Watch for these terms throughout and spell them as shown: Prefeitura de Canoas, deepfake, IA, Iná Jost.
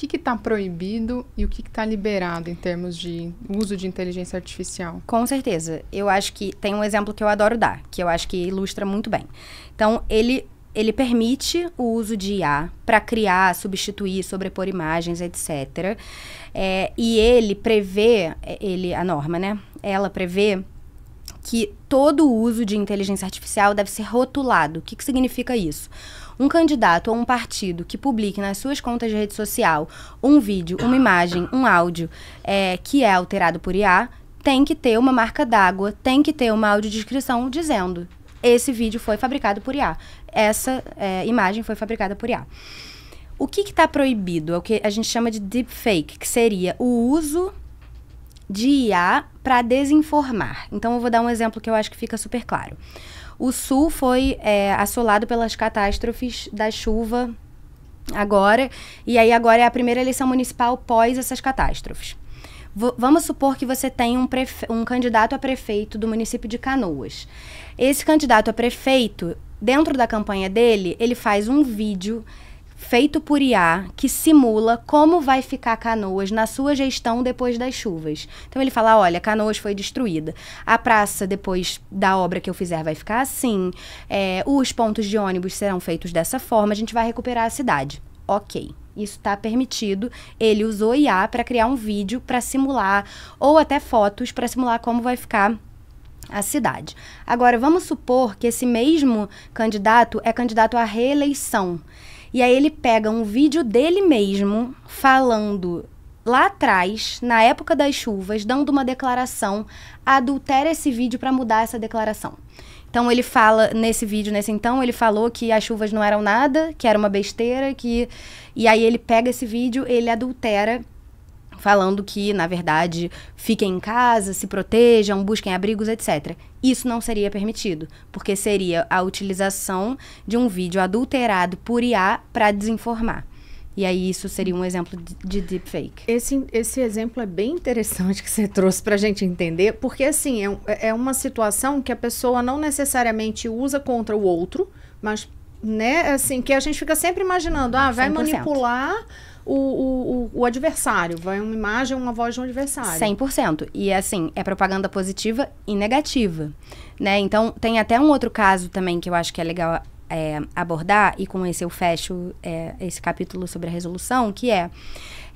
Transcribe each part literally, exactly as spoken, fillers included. que que está proibido e o que está liberado em termos de uso de inteligência artificial? Com certeza. Eu acho que tem um exemplo que eu adoro dar, que eu acho que ilustra muito bem. Então, ele... Ele permite o uso de I A para criar, substituir, sobrepor imagens, etcétera. É, e ele prevê, ele, a norma, né? Ela prevê que todo o uso de inteligência artificial deve ser rotulado. O que, que significa isso? Um candidato ou um partido que publique nas suas contas de rede social um vídeo, uma imagem, um áudio é, que é alterado por I A, tem que ter uma marca d'água, tem que ter uma audiodescrição dizendo: esse vídeo foi fabricado por I A. Essa é, imagem foi fabricada por I A. O que está proibido? É o que a gente chama de deepfake, que seria o uso de I A para desinformar. Então, eu vou dar um exemplo que eu acho que fica super claro. O Sul foi é, assolado pelas catástrofes da chuva agora, e aí agora é a primeira eleição municipal pós essas catástrofes. V- vamos supor que você tem um, um candidato a prefeito do município de Canoas. Esse candidato a prefeito, dentro da campanha dele, ele faz um vídeo feito por I A que simula como vai ficar Canoas na sua gestão depois das chuvas. Então ele fala: olha, Canoas foi destruída, a praça depois da obra que eu fizer vai ficar assim, é, os pontos de ônibus serão feitos dessa forma, a gente vai recuperar a cidade. Ok. Isso está permitido. Ele usou I A para criar um vídeo para simular, ou até fotos para simular como vai ficar a cidade. Agora, vamos supor que esse mesmo candidato é candidato à reeleição. E aí ele pega um vídeo dele mesmo falando lá atrás, na época das chuvas, dando uma declaração, adultera esse vídeo para mudar essa declaração. Então, ele fala nesse vídeo, nesse então, ele falou que as chuvas não eram nada, que era uma besteira, que... E aí, ele pega esse vídeo, ele adultera, falando que, na verdade, fiquem em casa, se protejam, busquem abrigos, etcétera. Isso não seria permitido, porque seria a utilização de um vídeo adulterado por I A para desinformar. E aí, isso seria um exemplo de deepfake. Esse, esse exemplo é bem interessante que você trouxe para a gente entender, porque, assim, é, é uma situação que a pessoa não necessariamente usa contra o outro, mas, né, assim, que a gente fica sempre imaginando, ah, vai cem por cento manipular o, o, o adversário, vai uma imagem, uma voz de um adversário. cem por cento. E, assim, é propaganda positiva e negativa, né? Então, tem até um outro caso também que eu acho que é legal... É, abordar, e com esse eu fecho é, esse capítulo sobre a resolução, que é,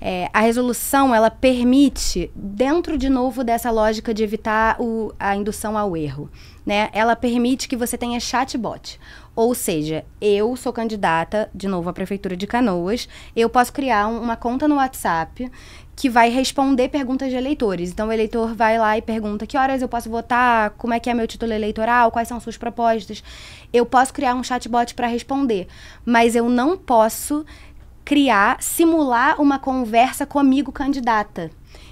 é a resolução, ela permite, dentro de novo dessa lógica de evitar o, a indução ao erro, né? Ela permite que você tenha chatbot, ou seja, eu sou candidata, de novo, à Prefeitura de Canoas, eu posso criar um, uma conta no WhatsApp que vai responder perguntas de eleitores. Então, o eleitor vai lá e pergunta que horas eu posso votar, como é que é meu título eleitoral, quais são suas propostas. Eu posso criar um chatbot para responder, mas eu não posso criar, simular uma conversa comigo, candidata.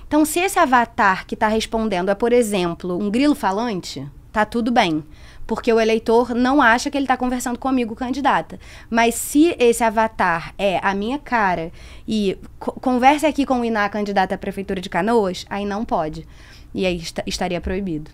Então, se esse avatar que está respondendo é, por exemplo, um grilo falante, tá tudo bem, porque o eleitor não acha que ele está conversando comigo, candidata. Mas se esse avatar é a minha cara e co converse aqui com o Iná, candidata à Prefeitura de Canoas, aí não pode. E aí est estaria proibido.